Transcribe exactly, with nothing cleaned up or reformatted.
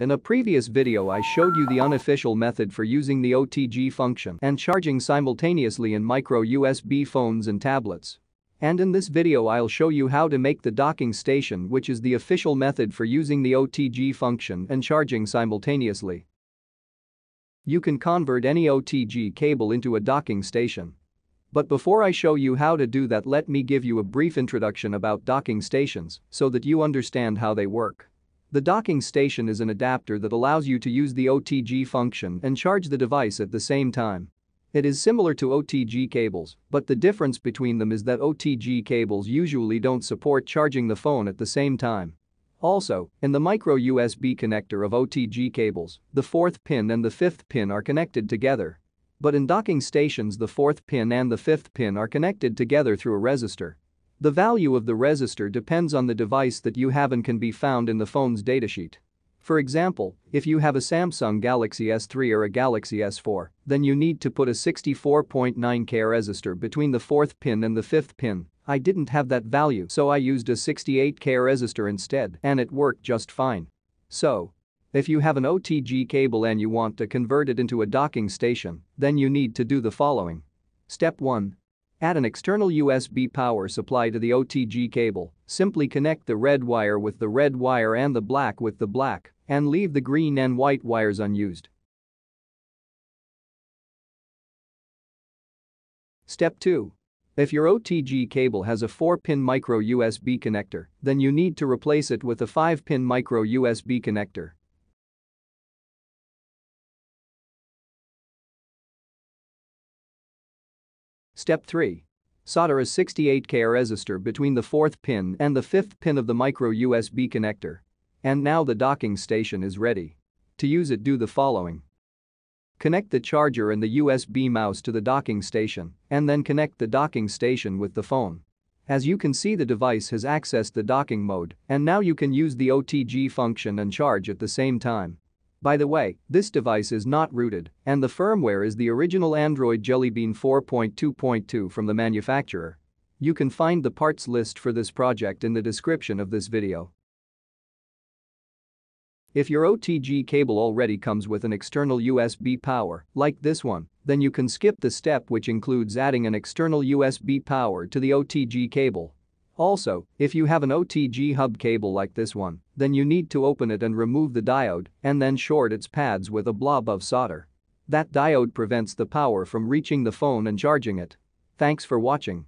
In a previous video I showed you the unofficial method for using the O T G function and charging simultaneously in micro U S B phones and tablets. And in this video I'll show you how to make the docking station, which is the official method for using the O T G function and charging simultaneously. You can convert any O T G cable into a docking station. But before I show you how to do that, let me give you a brief introduction about docking stations so that you understand how they work. The docking station is an adapter that allows you to use the O T G function and charge the device at the same time. It is similar to O T G cables, but the difference between them is that O T G cables usually don't support charging the phone at the same time. Also, in the micro U S B connector of O T G cables, the fourth pin and the fifth pin are connected together. But in docking stations, the fourth pin and the fifth pin are connected together through a resistor. The value of the resistor depends on the device that you have and can be found in the phone's datasheet. For example, if you have a Samsung Galaxy S three or a Galaxy S four, then you need to put a sixty-four point nine K resistor between the fourth pin and the fifth pin. I didn't have that value, so I used a sixty-eight K resistor instead, and it worked just fine. So, if you have an O T G cable and you want to convert it into a docking station, then you need to do the following. Step one. Add an external U S B power supply to the O T G cable, simply connect the red wire with the red wire and the black with the black, and leave the green and white wires unused. Step two. If your O T G cable has a four pin micro U S B connector, then you need to replace it with a five pin micro U S B connector. Step three. Solder a sixty-eight K resistor between the fourth pin and the fifth pin of the micro U S B connector. And now the docking station is ready. To use it, do the following. Connect the charger and the U S B mouse to the docking station, and then connect the docking station with the phone. As you can see, the device has accessed the docking mode, and now you can use the O T G function and charge at the same time. By the way, this device is not rooted, and the firmware is the original Android Jelly Bean four point two point two from the manufacturer. You can find the parts list for this project in the description of this video. If your O T G cable already comes with an external U S B power, like this one, then you can skip the step which includes adding an external U S B power to the O T G cable. Also, if you have an O T G hub cable like this one, then you need to open it and remove the diode, and then short its pads with a blob of solder. That diode prevents the power from reaching the phone and charging it. Thanks for watching.